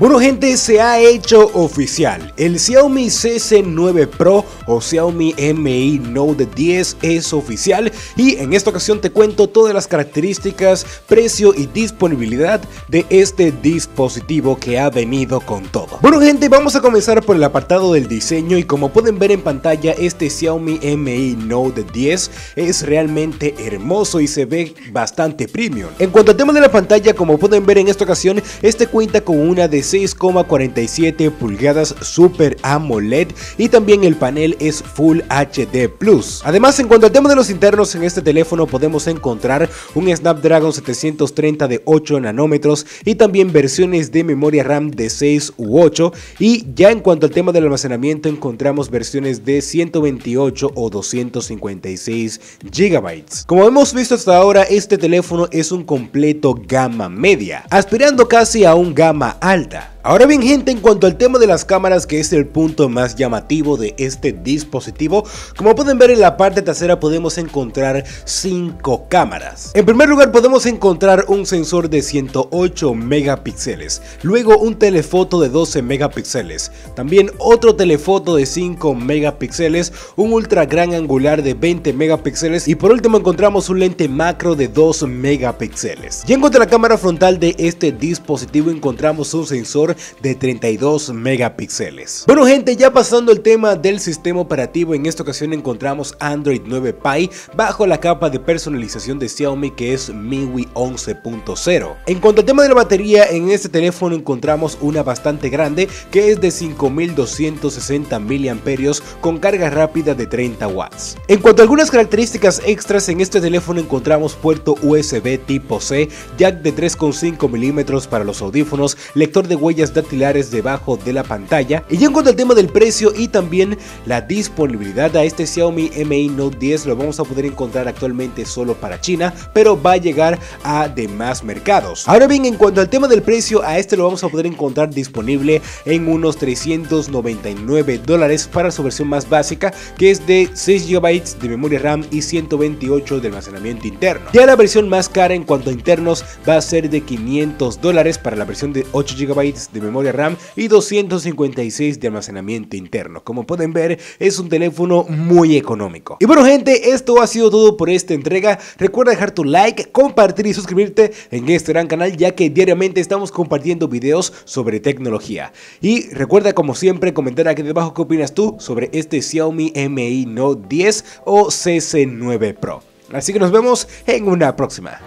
Bueno gente, se ha hecho oficial, el Xiaomi CC9 Pro o Xiaomi MI Note 10 es oficial y en esta ocasión te cuento todas las características, precio y disponibilidad de este dispositivo que ha venido con todo. Bueno gente, vamos a comenzar por el apartado del diseño y como pueden ver en pantalla, este Xiaomi MI Note 10 es realmente hermoso y se ve bastante premium. En cuanto al tema de la pantalla, como pueden ver en esta ocasión, este cuenta con una de 6,47 pulgadas Super AMOLED y también el panel es Full HD Plus. Además, en cuanto al tema de los internos, en este teléfono podemos encontrar un Snapdragon 730 de 8 nanómetros y también versiones de memoria RAM de 6 u 8 y ya en cuanto al tema del almacenamiento encontramos versiones de 128 o 256 GB. Como hemos visto hasta ahora, este teléfono es un completo gama media, aspirando casi a un gama alta. Ahora bien gente, en cuanto al tema de las cámaras, que es el punto más llamativo de este dispositivo, como pueden ver en la parte trasera podemos encontrar 5 cámaras. En primer lugar podemos encontrar un sensor de 108 megapíxeles, luego un telefoto de 12 megapíxeles, también otro telefoto de 5 megapíxeles, un ultra gran angular de 20 megapíxeles y por último encontramos un lente macro de 2 megapíxeles. Y en cuanto a la cámara frontal de este dispositivo encontramos un sensor de 32 megapíxeles. Bueno gente, ya pasando el tema del sistema operativo, en esta ocasión encontramos Android 9 Pie bajo la capa de personalización de Xiaomi, que es MIUI 11.0. En cuanto al tema de la batería, en este teléfono encontramos una bastante grande que es de 5260 miliamperios con carga rápida de 30 watts. En cuanto a algunas características extras, en este teléfono encontramos puerto USB tipo C, jack de 3,5 milímetros para los audífonos, lector de huellas dactilares debajo de la pantalla. Y en cuanto al tema del precio y también la disponibilidad, a este Xiaomi Mi Note 10 lo vamos a poder encontrar actualmente solo para China, pero va a llegar a demás mercados. Ahora bien, en cuanto al tema del precio, a este lo vamos a poder encontrar disponible en unos $399 para su versión más básica, que es de 6 GB de memoria RAM y 128 de almacenamiento interno. Ya la versión más cara en cuanto a internos va a ser de $500 para la versión de 8 GB de memoria RAM y 256 de almacenamiento interno. Como pueden ver, es un teléfono muy económico. Y bueno gente, esto ha sido todo por esta entrega. Recuerda dejar tu like, compartir y suscribirte en este gran canal, ya que diariamente estamos compartiendo videos sobre tecnología. Y recuerda, como siempre, comentar aquí debajo qué opinas tú sobre este Xiaomi Mi Note 10 o CC9 Pro. Así que nos vemos en una próxima.